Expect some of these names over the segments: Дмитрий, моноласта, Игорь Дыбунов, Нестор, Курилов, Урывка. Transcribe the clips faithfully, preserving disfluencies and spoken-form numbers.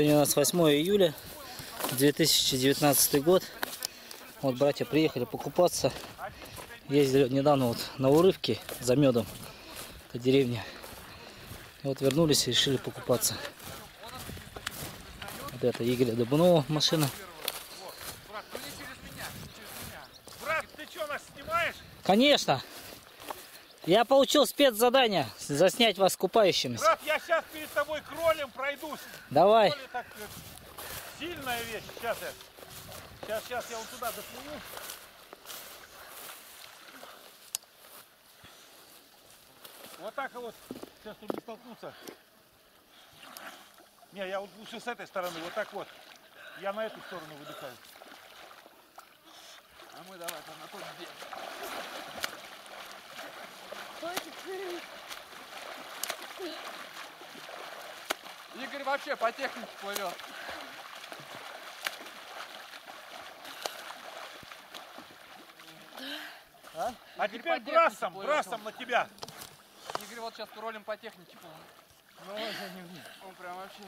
Сегодня у нас восьмое июля две тысячи девятнадцатый год. Вот братья приехали покупаться. Ездили недавно вот на Урывке за медом. Это деревня. Вот вернулись и решили покупаться. Вот это Игоря Дыбунова машина. Брат, ты что, нас снимаешь? Конечно! Я получил спецзадание заснять вас купающимися. Брат, я сейчас перед тобой кролем пройдусь. Давай. Кроли, так, сильная вещь. Сейчас я, сейчас, сейчас я вот туда доплыву. Вот так вот. Сейчас, чтобы не столкнуться. Не, я вот лучше с этой стороны. Вот так вот. Я на эту сторону выдыхаю. А мы давай там на тот день. Игорь вообще по технике плывет. А, а теперь брасом, брасом на тебя. Игорь вот сейчас кролем по технике плывет. Он прям вообще.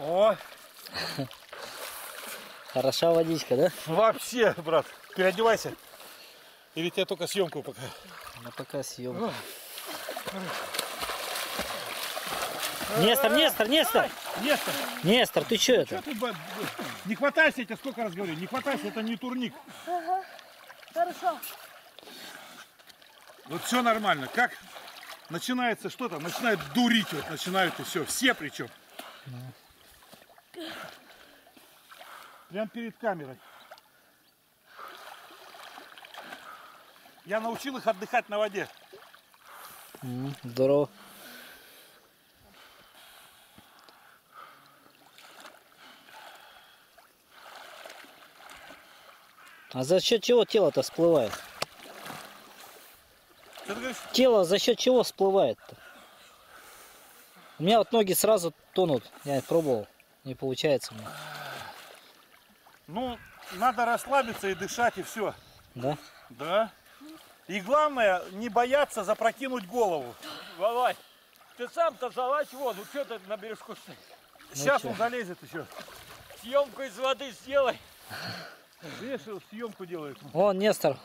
О! Хороша водичка, да? Вообще, брат, переодевайся. Или тебе только съемку пока? Ну пока съемку. Нестор, Нестор, Нестор! Нестор! Нестор, ты что это? Ты, не хватайся, я тебе сколько раз говорю, не хватайся, это не турник. Ага, хорошо. Вот все нормально, как начинается что-то, начинают дурить, вот начинают и все, все причем. Прям перед камерой. Я научил их отдыхать на воде. Mm, здорово. А за счет чего тело-то всплывает? Тело за счет чего всплывает-то? У меня вот ноги сразу тонут. Я их пробовал. Не получается мне. Ну, надо расслабиться и дышать, и все. Да? Да. И главное, не бояться запрокинуть голову. Валай, ты сам-то залазь в воду, что ты на бережку стоишь? Ну сейчас чё? Он залезет еще. Съемку из воды сделай. Видишь, съемку делает. Вон, Нестор.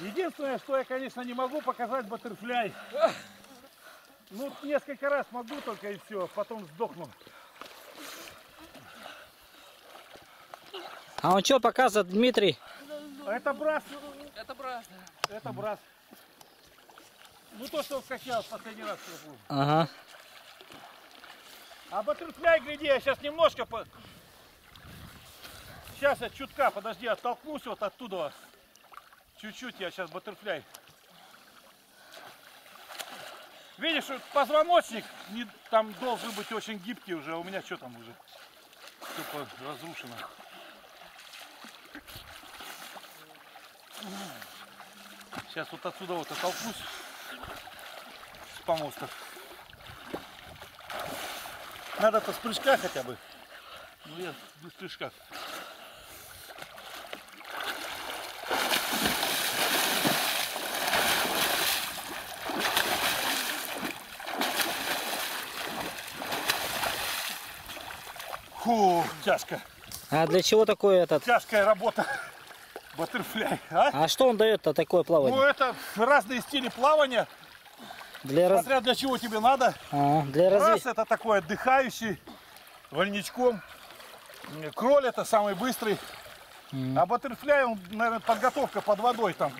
Единственное, что я, конечно, не могу показать баттерфляй. Ну, несколько раз могу только и все, потом сдохну. А он что показывает, Дмитрий? Это брас. Это брас. Это брас. Ну то, что он вкачал в последний раз. Ага. А баттерфляй, гляди, я сейчас немножко... По... Сейчас я чутка, подожди, оттолкнусь вот оттуда. Чуть-чуть я сейчас баттерфляй. Видишь, позвоночник не... там должен быть очень гибкий уже. А у меня что там уже? Все разрушено. Сейчас вот отсюда вот оттолкнусь с помоста. Надо-то с прыжка хотя бы. Ну я без прыжка. Фу, тяжко. А для чего такое этот? Тяжкая работа. Баттерфляй, а? А что он дает-то такое плавание? Ну это разные стили плавания. Для Смотря раз... для чего тебе надо. А, для раз разве... это такой отдыхающий, вольничком. Кроль это самый быстрый. Mm. А баттерфляй, он, наверное, подготовка под водой там.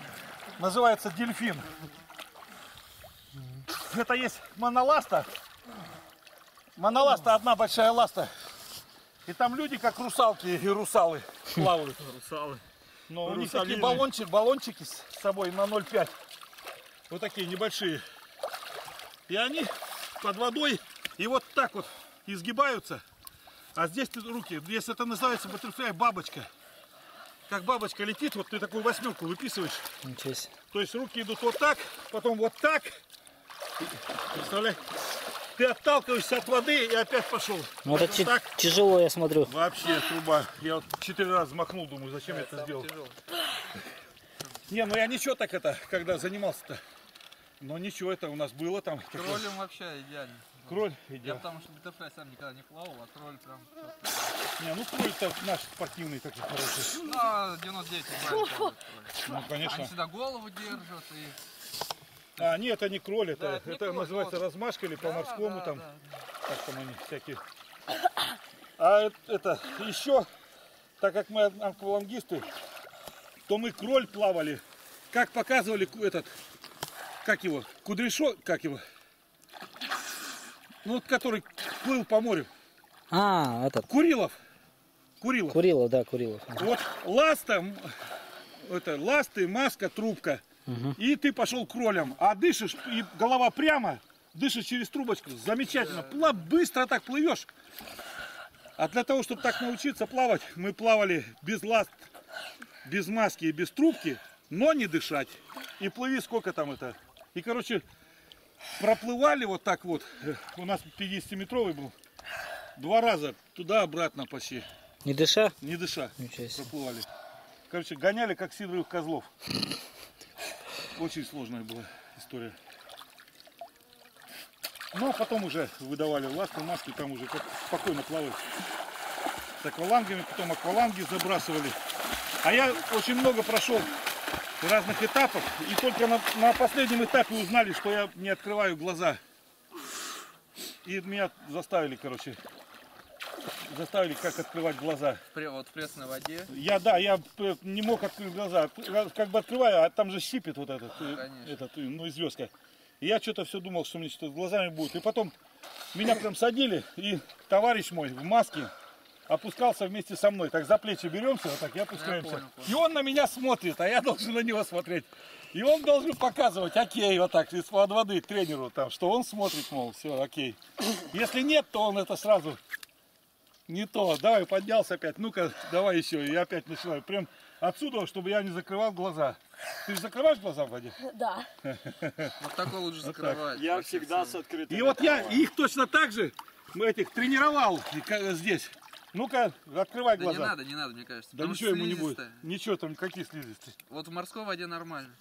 Называется дельфин. Mm. Это есть моноласта. Моноласта, mm. одна большая ласта. И там люди как русалки и русалы плавают. Русалы. Но у них такие баллончики, баллончики с собой на ноль пять. Вот такие небольшие. И они под водой И вот так вот изгибаются. А здесь ты руки, здесь это называется баттерфляй бабочка. Как бабочка летит, вот ты такую восьмерку выписываешь. Ничего себе. То есть руки идут вот так, потом вот так. Представляешь? Ты отталкиваешься от воды и опять пошел. Ну это вот так тяжело, я смотрю. Вообще труба. Я вот четыре раза махнул, думаю, зачем да, я это сделал. Тяжело. Не, ну я ничего так это, когда занимался-то. Но ничего, это у нас было там. Кролем вообще идеально. Кроль идеально. Я потому что баттерфляй сам никогда не плавал, а кроль прям... Не, ну кроль-то наш спортивный такой хороший. Ну, девяносто девять кроль. Ну, конечно. Они всегда голову держат и... А, нет, это не кроль, это, да, это, не это кроль, называется вот размашка или по-морскому да, там. Да, да. Так там они всякие. А это, это еще, так как мы аквалангисты, то мы кроль плавали. Как показывали этот, как его, кудряшо, как его, ну вот который плыл по морю. А, этот. Курилов. Курилов. Курилов, да, Курилов. Вот ласта, это ласты, маска, трубка. Угу. И ты пошел кролем, а дышишь, и голова прямо, дышишь через трубочку, замечательно, плав, быстро так плывешь. А для того, чтобы так научиться плавать, мы плавали без ласт, без маски и без трубки, но не дышать. И плыви сколько там это. И короче, проплывали вот так вот, у нас пятидесятиметровый был, два раза туда-обратно почти. Не дыша? Не дыша, проплывали. Короче, гоняли как сидоровых козлов. Очень сложная была история. Но потом уже выдавали ласту, маску, там уже как спокойно плавали. С аквалангами, потом акваланги забрасывали. А я очень много прошел разных этапов. И только на, на последнем этапе узнали, что я не открываю глаза. И меня заставили, короче, заставили, как открывать глаза. Вот в пресной воде? Я, да, я не мог открыть глаза. Как бы открываю, а там же щипит вот этот, этот ну, и звездка. И я что-то все думал, что мне что-то с глазами будет. И потом меня прям садили, и товарищ мой в маске опускался вместе со мной. Так за плечи беремся, вот так и опускаемся. Я понял, понял. И он на меня смотрит, а я должен на него смотреть. И он должен показывать, окей, вот так, из-под воды тренеру, там, что он смотрит, мол, все, окей. Если нет, то он это сразу... Не то, давай, поднялся опять, ну-ка, давай еще, и опять начинаю, прям отсюда, чтобы я не закрывал глаза. Ты же закрываешь глаза в воде? Да. Вот такой лучше закрывать. Я всегда с открытым. И вот я их точно так же, мы этих тренировал здесь. Ну-ка, открывай глаза. Да не надо, не надо, мне кажется. Да ничего ему не будет. Ничего там, какие слизистые. Вот в морской воде нормально,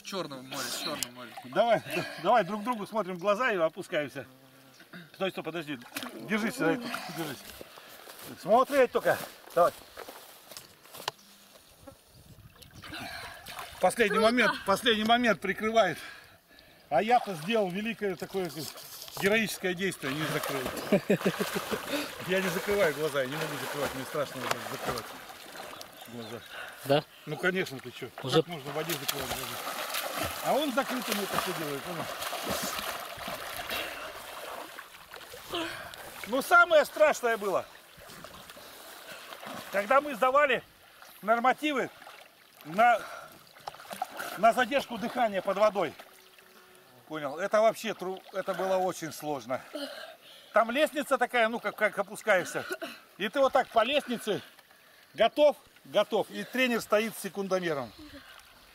в черном море, в черном море. Давай, давай друг другу смотрим в глаза и опускаемся. Стой, стой, подожди, держись, держись. Смотреть только. Давай. Последний Круто. момент, последний момент прикрывает. А я-то сделал великое такое героическое действие, не закрыл. Я не закрываю глаза, я не могу закрывать, мне страшно закрывать глаза. Да? Ну конечно, ты что? Уже... Как можно в воде закрывать глаза? А он закрытым это все делает. Он... Ну самое страшное было. Когда мы сдавали нормативы на, на задержку дыхания под водой. Понял? Это вообще это было очень сложно. Там лестница такая, ну как, как опускаешься. И ты вот так по лестнице готов, готов. И тренер стоит с секундомером.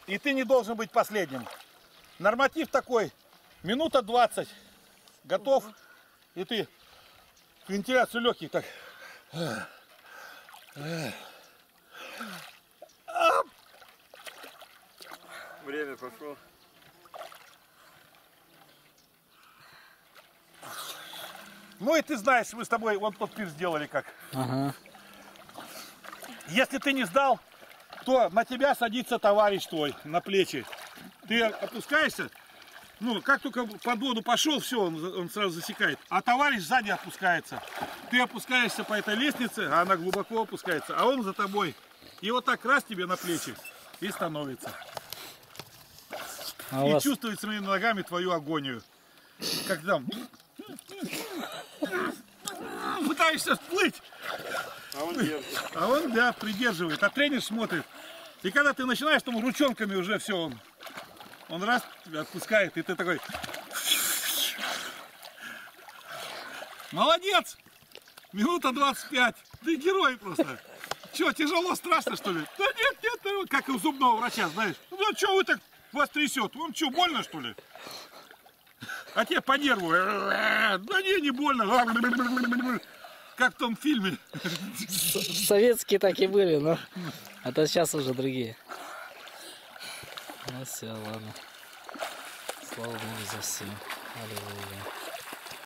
И ты не должен быть последним. Норматив такой. Минута двадцать. Готов. И ты вентиляцию легких так... Время прошло. Ну и ты знаешь, мы с тобой вон тот пир сделали как. Ага. Если ты не сдал, то на тебя садится товарищ твой на плечи. Ты опускаешься, ну как только под воду пошел, все, он, он сразу засекает. А товарищ сзади опускается. Ты опускаешься по этой лестнице, а она глубоко опускается, а он за тобой. И вот так раз тебе на плечи и становится. А и вас... чувствует своими ногами твою агонию. Когда пытаешься всплыть, а он, а он да, придерживает, а тренер смотрит. И когда ты начинаешь, там ручонками уже все, он, он раз тебя отпускает, и ты такой... Молодец! Минута двадцать пять. Ты герой просто. Че, тяжело, страшно, что ли? Да нет, нет, как и у зубного врача, знаешь. Ну что вы так, вас трясет? Вам что, больно, что ли? А тебе по нерву. Да не, не больно. Как в том фильме. Советские такие были, но... А то сейчас уже другие. Ну все, ладно. Слава Богу за все. Аллилуйя.